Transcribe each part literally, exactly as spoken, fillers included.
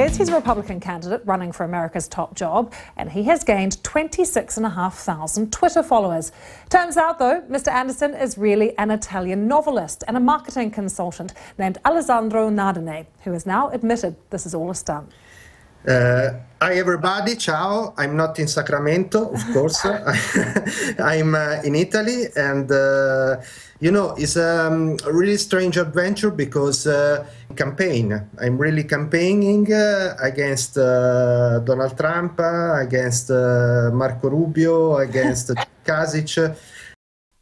says he's a Republican candidate running for America's top job, and he has gained twenty-six and a half thousand Twitter followers. Turns out, though, Mister Anderson is really an Italian novelist and a marketing consultant named Alessandro Nardone, who has now admitted this is all a stunt. Uh, hi everybody, ciao. I'm not in Sacramento, of course. I'm uh, in Italy, and uh, you know, it's um, a really strange adventure because uh, campaign. I'm really campaigning uh, against uh, Donald Trump, uh, against uh, Marco Rubio, against Kasich.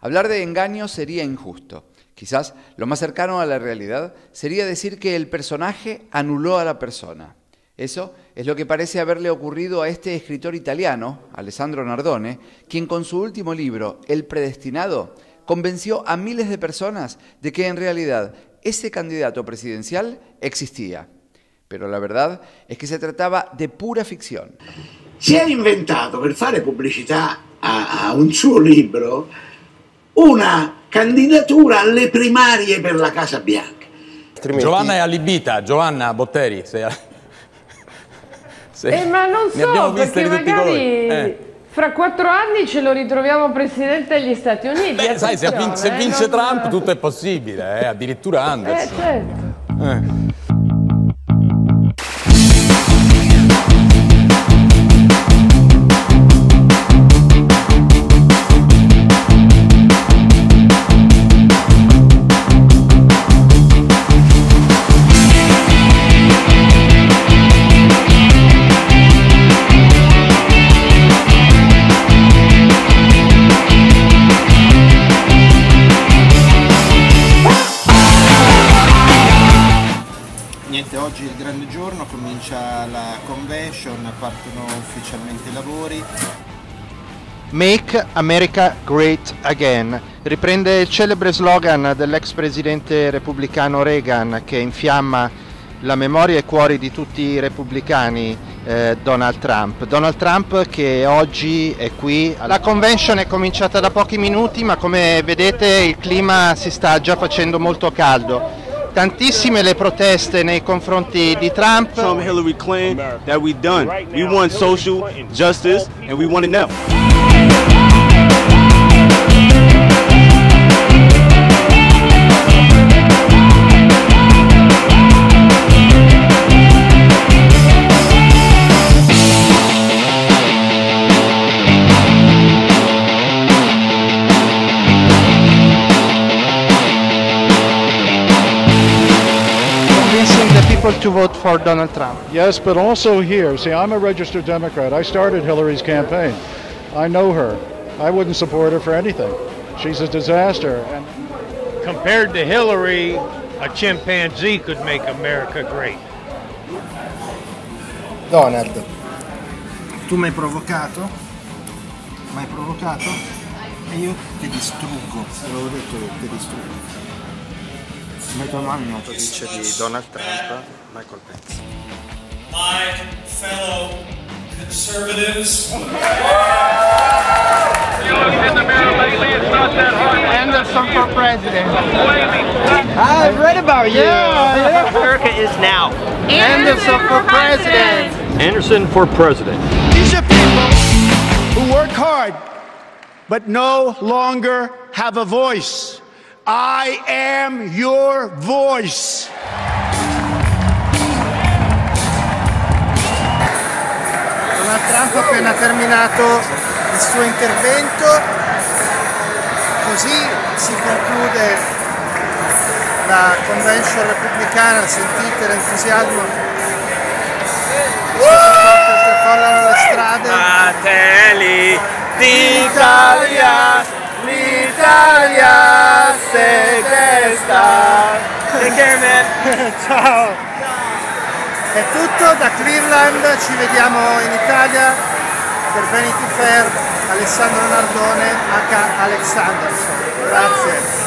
Hablar de engaño sería injusto. Quizás lo más cercano a la realidad sería decir que el personaje anuló a la persona. Eso es lo que parece haberle ocurrido a este escritor italiano, Alessandro Nardone, quien con su último libro, El Predestinado, convenció a miles de personas de que en realidad ese candidato presidencial existía. Pero la verdad es que se trataba de pura ficción. Si era inventato per fare pubblicità a, a un suo libro una candidatura alle primarie per la Casa Bianca. Giovanna è allibita, Giovanna Botteri. Se... Sì. Eh, ma non so, perché magari eh. fra quattro anni ce lo ritroviamo presidente degli Stati Uniti. Beh, sai, se vince, se vince eh, Trump non... tutto è possibile, eh, addirittura Anderson. Eh, certo. eh. Oggi è il grande giorno, comincia la convention, partono ufficialmente i lavori. Make America Great Again riprende il celebre slogan dell'ex presidente repubblicano Reagan, che infiamma la memoria e cuori di tutti i repubblicani, eh, Donald Trump. Donald Trump che oggi è qui. La convention è cominciata da pochi minuti, ma come vedete il clima si sta già facendo molto caldo. Tantissime le proteste nei confronti di Trump. From Hillary Clinton that we done. We want social justice and we want it now. To vote for Donald Trump. Yes, but also here. See, I'm a registered Democrat. I started Hillary's campaign. I know her. I wouldn't support her for anything. She's a disaster. And compared to Hillary, a chimpanzee could make America great. Donald, tu m'hai provocato, m'hai provocato e io ti distruggo. Avevo detto io, ti distruggo. Metto mano in moto dice di Donald Trump, Michael Pence. My fellow conservatives. Anderson for president. I've read about you. Yeah, yeah. America is now. Anderson for president. Anderson for president. These are people who work hard, but no longer have a voice. I am your voice. Donald Trump ha appena terminato il suo intervento, così si conclude la convention repubblicana. Sentite l'entusiasmo che parlano le strade. Fratelli d'Italia, l'Italia se testa. Take care, man. Ciao. È tutto da Cleveland, ci vediamo in Italia per Vanity Fair. Alessandro Nardone, acca Alex Anderson. Grazie.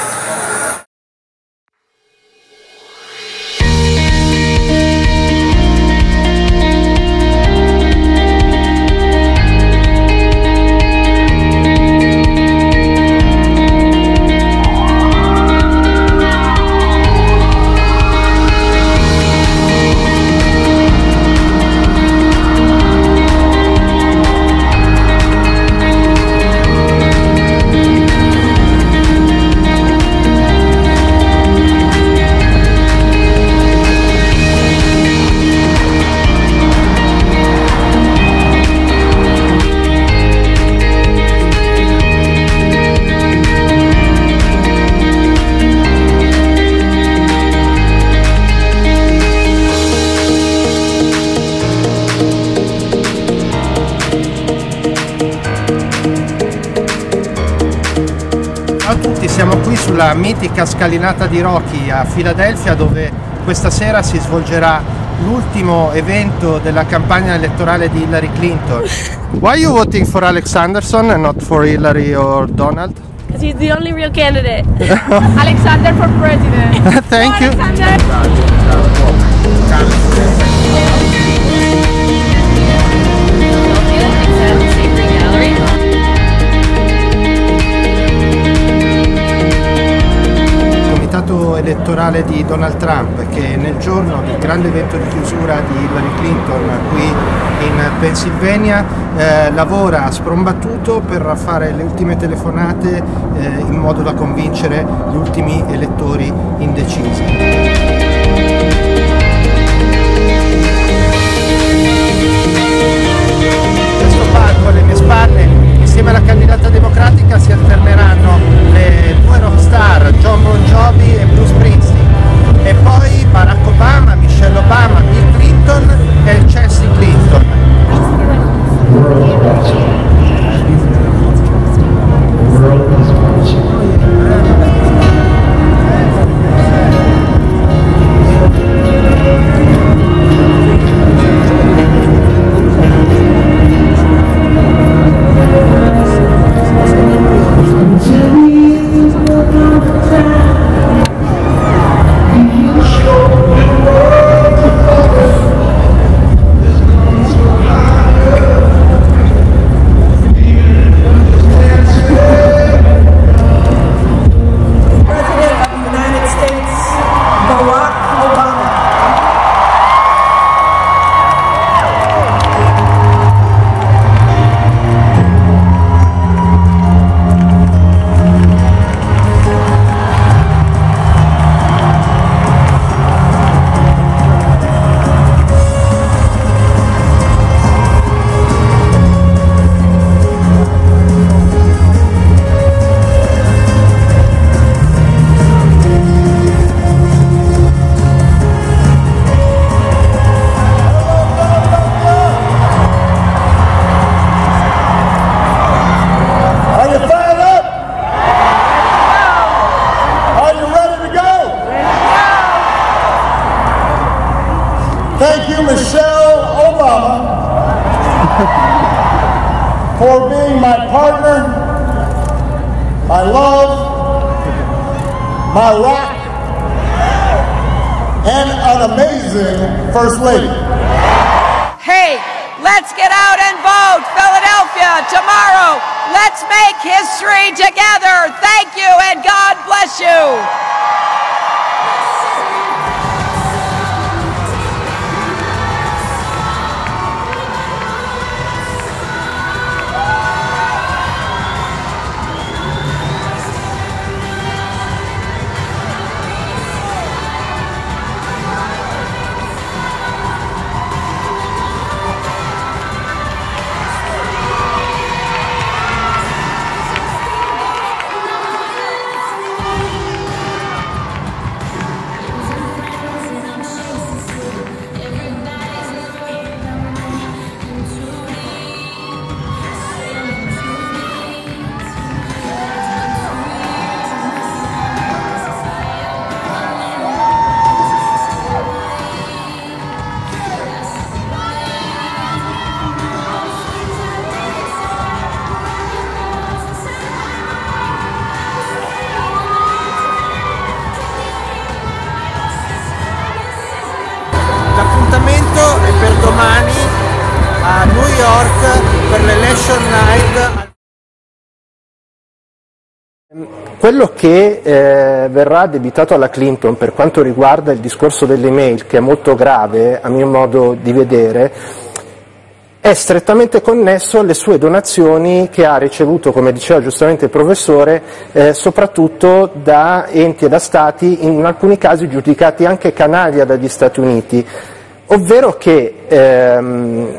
tutti, siamo qui sulla mitica scalinata di Rocky a Filadelfia, dove questa sera si svolgerà l'ultimo evento della campagna elettorale di Hillary Clinton. Why are you voting for Alex Anderson and not for Hillary or Donald? Because he's the only real candidate. Alexander for president. Thank you. Elettorale di Donald Trump, che nel giorno del grande evento di chiusura di Hillary Clinton qui in Pennsylvania eh, lavora a sprombattuto per fare le ultime telefonate eh, in modo da convincere gli ultimi elettori indecisi. Thank you, Michelle Obama, for being my partner, my love, my rock, and an amazing First Lady. Hey, let's get out and vote. Philadelphia, tomorrow, let's make history together. Thank you, and God bless you. L'appuntamento è per domani a New York per l'Election Night. Quello che eh, verrà debitato alla Clinton per quanto riguarda il discorso dell'email, che è molto grave a mio modo di vedere, è strettamente connesso alle sue donazioni che ha ricevuto, come diceva giustamente il professore, eh, soprattutto da enti e da stati, in alcuni casi giudicati anche canaglia dagli Stati Uniti, ovvero che ehm,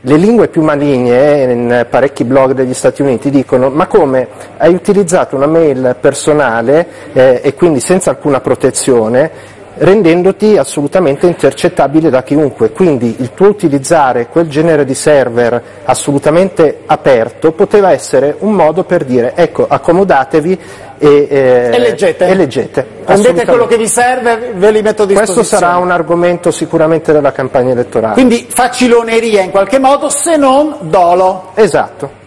le lingue più maligne in parecchi blog degli Stati Uniti dicono: ma come, hai utilizzato una mail personale eh, e quindi senza alcuna protezione, rendendoti assolutamente intercettabile da chiunque, quindi il tuo utilizzare quel genere di server assolutamente aperto poteva essere un modo per dire: ecco, accomodatevi, e, eh, e leggete, e leggete prendete quello che vi serve, ve li metto a disposizione. Questo sarà un argomento sicuramente della campagna elettorale. Quindi faciloneria in qualche modo, se non dolo. Esatto.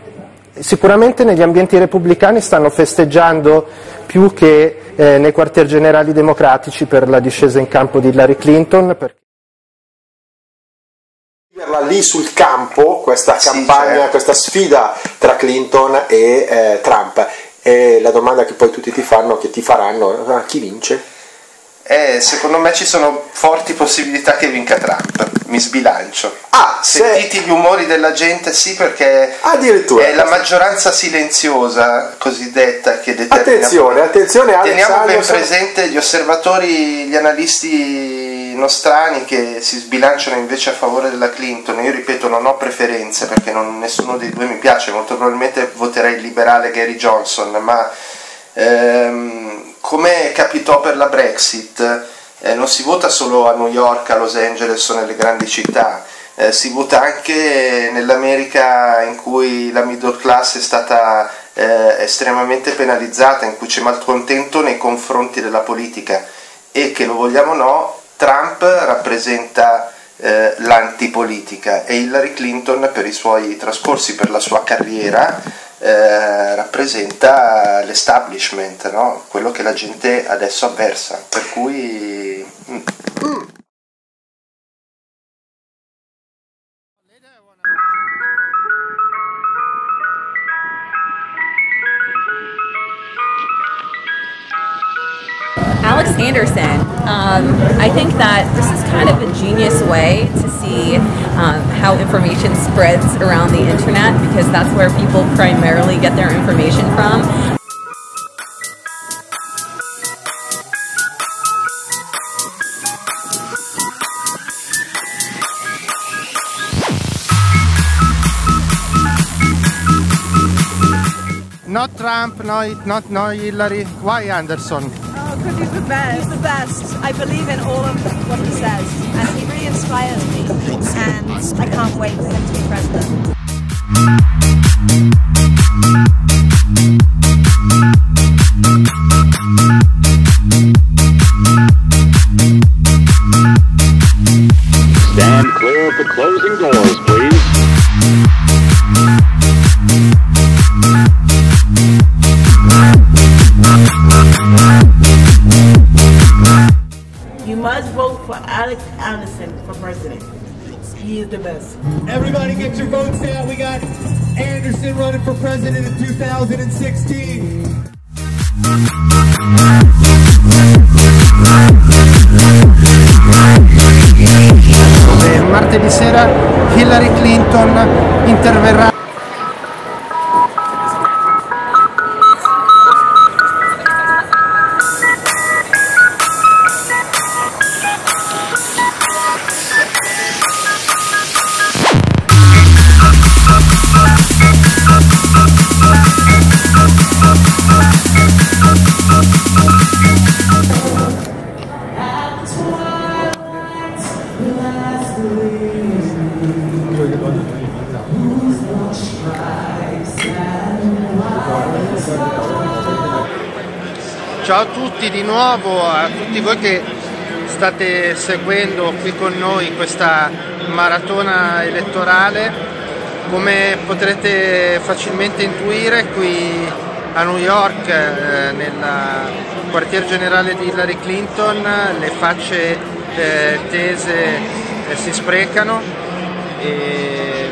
Sicuramente negli ambienti repubblicani stanno festeggiando più che eh, nei quartier generali democratici per la discesa in campo di Hillary Clinton. Perché... lì sul campo questa sì, campagna, certo. questa sfida tra Clinton e eh, Trump. E la domanda che poi tutti ti fanno, che ti faranno, ah, chi vince? Eh, secondo me ci sono forti possibilità che vinca Trump, mi sbilancio. Ah, sentiti se... gli umori della gente, sì, perché addirittura è la maggioranza silenziosa cosiddetta che determina. Attenzione, attenzione, Alex, teniamo ben presente gli osservatori, gli analisti nostrani che si sbilanciano invece a favore della Clinton. Io ripeto, non ho preferenze perché non, nessuno dei due mi piace, molto probabilmente voterei il liberale Gary Johnson, ma ehm, come capitò per la Brexit, eh, non si vota solo a New York, a Los Angeles o nelle grandi città, eh, si vota anche nell'America in cui la middle class è stata eh, estremamente penalizzata, in cui c'è malcontento nei confronti della politica, e che lo vogliamo o no, Trump rappresenta eh, l'antipolitica, e Hillary Clinton per i suoi trascorsi, per la sua carriera, Eh, rappresenta l'establishment, no? Quello che la gente adesso avversa, per cui mm. Mm. Alex Anderson. Um, I think that this is kind of a genius way to see um, how information spreads around the internet, because that's where people primarily get their information from. Not Trump, no, not no Hillary. Why Anderson? Because he's the best. He's the best. I believe in all of what he says, and he really inspires me, and I can't wait for him to be president. Stand clear of the closing doors, please. Alex Anderson for president. He is the best. Everybody get your votes out. We got Anderson running for president in two thousand sixteen. E martedì sera Hillary Clinton interverrà. Ciao a tutti di nuovo, a tutti voi che state seguendo qui con noi questa maratona elettorale. Come potrete facilmente intuire, qui a New York, eh, nel quartier generale di Hillary Clinton, le facce eh, tese eh, si sprecano e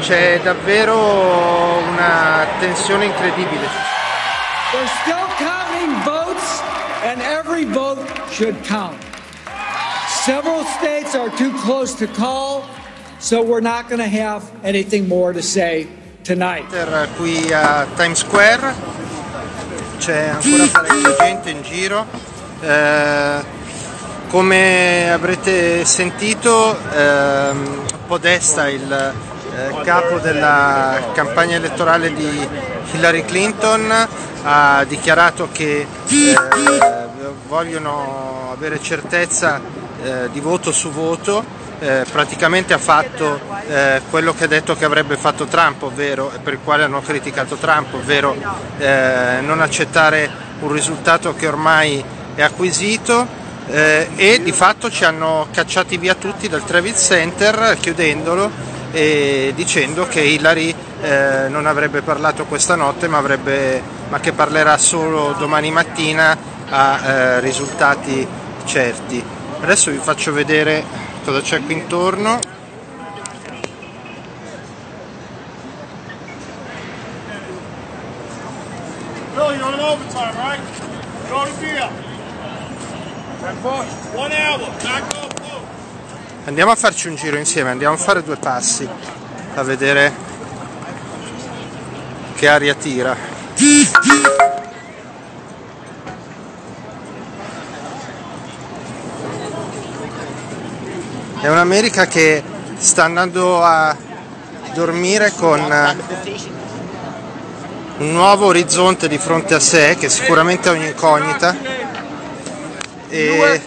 c'è davvero una tensione incredibile. We're still counting votes, and every vote should count. Several states are too close to call, so we're not going to have anything more to say tonight. Qui a Times Square c'è ancora parecchia gente in giro. Eh, come avrete sentito, eh, Podesta, il eh, capo della campagna elettorale di Hillary Clinton, ha dichiarato che eh, vogliono avere certezza eh, di voto su voto, eh, praticamente ha fatto eh, quello che ha detto che avrebbe fatto Trump, ovvero, per il quale hanno criticato Trump, ovvero eh, non accettare un risultato che ormai è acquisito. Eh, e di fatto ci hanno cacciati via tutti dal Javits Center, chiudendolo e dicendo che Hillary eh, non avrebbe parlato questa notte, ma, avrebbe, ma che parlerà solo domani mattina a eh, risultati certi. Adesso vi faccio vedere cosa c'è qui intorno. Andiamo a farci un giro insieme, andiamo a fare due passi a vedere che aria tira. È un'America che sta andando a dormire con un nuovo orizzonte di fronte a sé, che sicuramente è un'incognita. E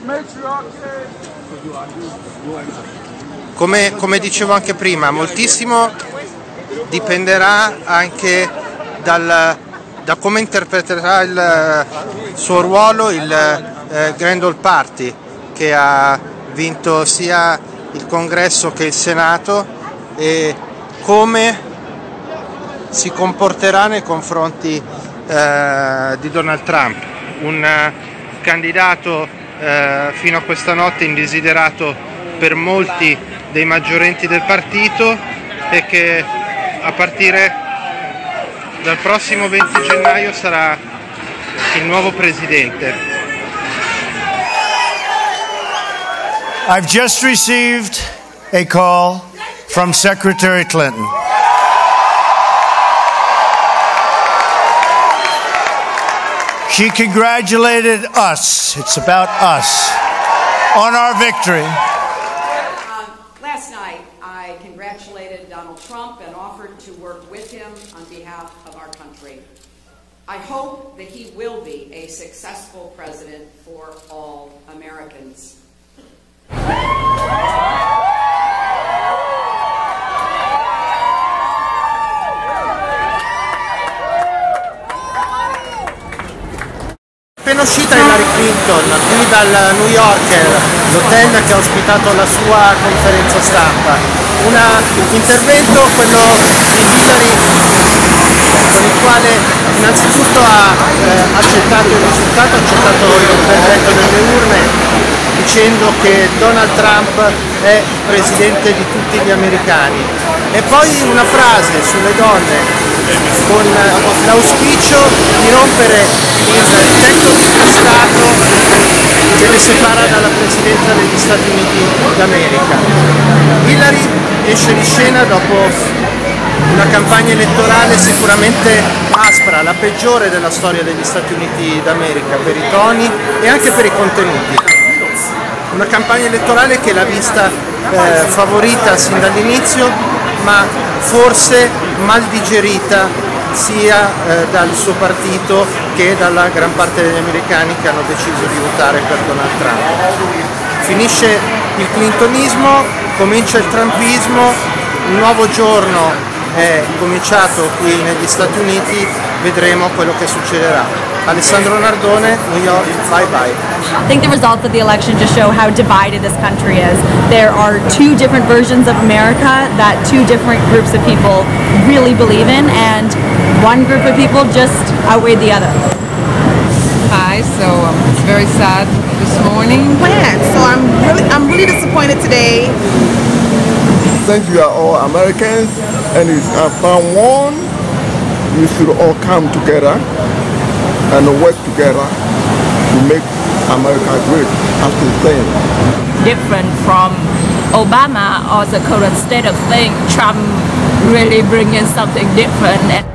come, come dicevo anche prima, moltissimo dipenderà anche dal, da come interpreterà il suo ruolo il eh, Grand Old Party, che ha vinto sia il Congresso che il Senato, e come si comporterà nei confronti eh, di Donald Trump, un candidato Eh, fino a questa notte indesiderato per molti dei maggiorenti del partito, e che a partire dal prossimo venti gennaio sarà il nuovo presidente. I've just received a call from Secretary Clinton. She congratulated us, it's about us, on our victory. Um, last night, I congratulated Donald Trump and offered to work with him on behalf of our country. I hope that he will be a successful president for all Americans. Appena uscita Hillary Clinton qui dal New Yorker, l'hotel che ha ospitato la sua conferenza stampa, un intervento, quello di Hillary, con il quale innanzitutto ha eh, accettato il risultato, ha accettato il verdetto delle urne, dicendo che Donald Trump è presidente di tutti gli americani, e poi una frase sulle donne, con l'auspicio di rompere il tetto di Stato che le separa dalla presidenza degli Stati Uniti d'America. Hillary esce di scena dopo una campagna elettorale sicuramente aspra, la peggiore della storia degli Stati Uniti d'America, per i toni e anche per i contenuti. Una campagna elettorale che l'ha vista eh, favorita sin dall'inizio, ma forse mal digerita sia eh, dal suo partito che dalla gran parte degli americani che hanno deciso di votare per Donald Trump. Finisce il clintonismo, comincia il trumpismo, un nuovo giorno è cominciato qui negli Stati Uniti, vedremo quello che succederà. Alessandro Nardone, New York, bye-bye. I think the results of the election just show how divided this country is. There are two different versions of America that two different groups of people really believe in, and one group of people just outweighed the other. Hi, so um, it's very sad this morning. Yeah, so I'm really, I'm really disappointed today. Since you are all Americans and it's about one, you should all come together and work together to make America great as the same. Different from Obama or the current state of things, Trump really brings in something different. And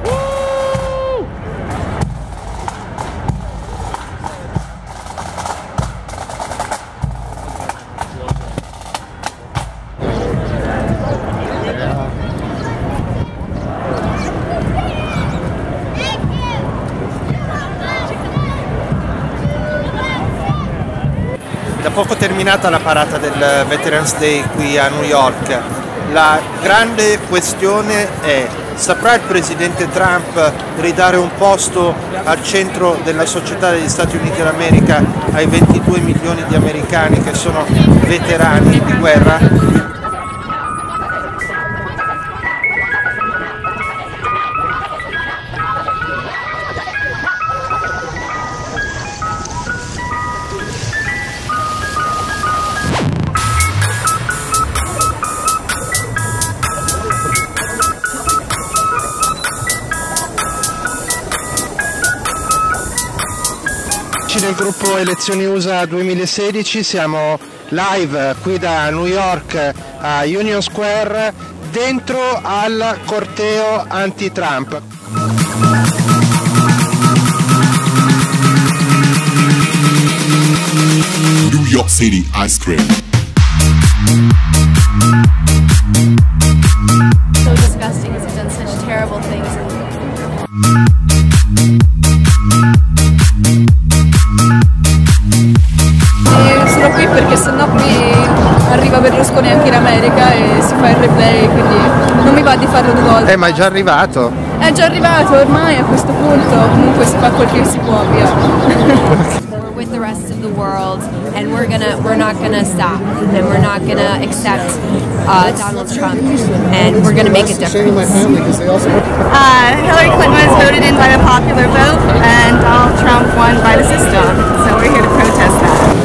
da poco terminata la parata del Veterans Day qui a New York. La grande questione è: saprà il presidente Trump ridare un posto al centro della società degli Stati Uniti d'America ai ventidue milioni di americani che sono veterani di guerra? Nel gruppo Elezioni U S A duemilasedici siamo live qui da New York a Union Square dentro al corteo anti-Trump. New York City Ice Cream. So disgusting because they've done such terrible things. Perché sennò qui arriva Berlusconi anche in America e si fa il replay, quindi non mi va di farlo due volte. Eh, ma è già arrivato! È già arrivato ormai a questo punto, comunque si fa quel che si può, via. We're with the rest of the world and we're gonna we're not gonna stop and we're not gonna accept uh, Donald Trump and we're gonna make a difference. Uh, Hillary Clinton was voted in by the popular vote and Donald Trump won by the system, so we're here to protest that.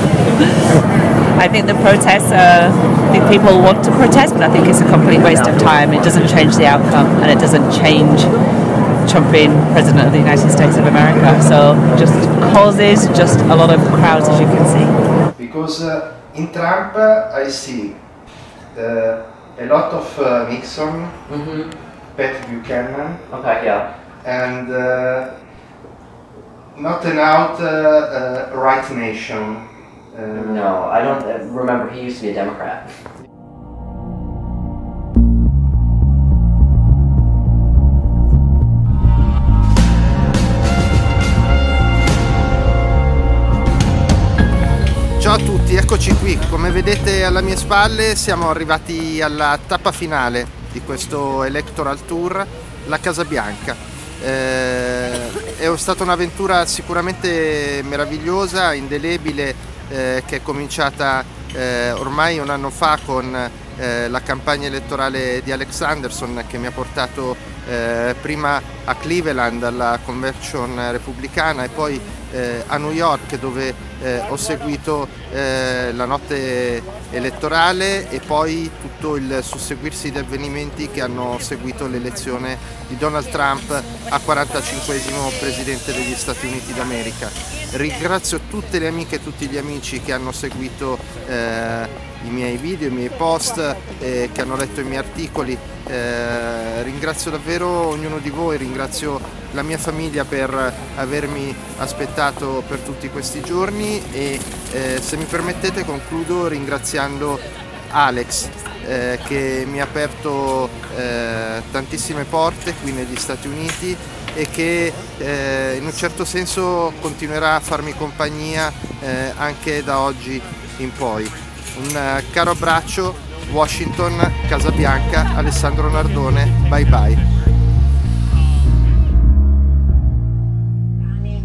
I think the protests, uh, I think people want to protest, but I think it's a complete waste of time. It doesn't change the outcome, and it doesn't change Trump being President of the United States of America. So just causes, just a lot of crowds, as you can see. Because uh, in Trump, uh, I see uh, a lot of uh, Nixon, mm-hmm. Pat Buchanan, okay, yeah. and uh, not an out uh, uh, right nation. No, I don't remember. He used to be a Democrat. Ciao a tutti, eccoci qui. Come vedete alle mie spalle siamo arrivati alla tappa finale di questo Electoral Tour, la Casa Bianca. Eh, è stata un'avventura sicuramente meravigliosa, indelebile, Eh, che è cominciata eh, ormai un anno fa con eh, la campagna elettorale di Alex Anderson, che mi ha portato eh, prima a Cleveland alla convention repubblicana e poi eh, a New York, dove eh, ho seguito eh, la notte elettorale e poi tutto il susseguirsi di avvenimenti che hanno seguito l'elezione di Donald Trump a quarantacinquesimo presidente degli Stati Uniti d'America. Ringrazio tutte le amiche e tutti gli amici che hanno seguito eh, i miei video, i miei post, eh, che hanno letto i miei articoli. Eh, ringrazio davvero ognuno di voi, ringrazio la mia famiglia per avermi aspettato per tutti questi giorni e eh, se mi permettete concludo ringraziando Alex, eh, che mi ha aperto eh, tantissime porte qui negli Stati Uniti e che eh, in un certo senso continuerà a farmi compagnia eh, anche da oggi in poi. Un uh, caro abbraccio, Washington, Casa Bianca, Alessandro Nardone, bye bye.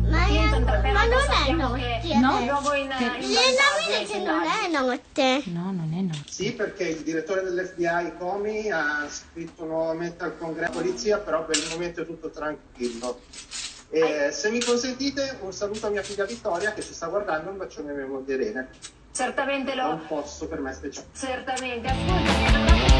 Ma, ma non è notte? No, le nove non è notte. No, non è notte. Sì, perché il direttore dell'F B I, Comey, ha scritto nuovamente al congresso della polizia, però per il momento è tutto tranquillo. E, se mi consentite, un saluto a mia figlia Vittoria che ci sta guardando, un bacione a mia madre Irene. Certamente lo... È un posto per me speciale. Certamente.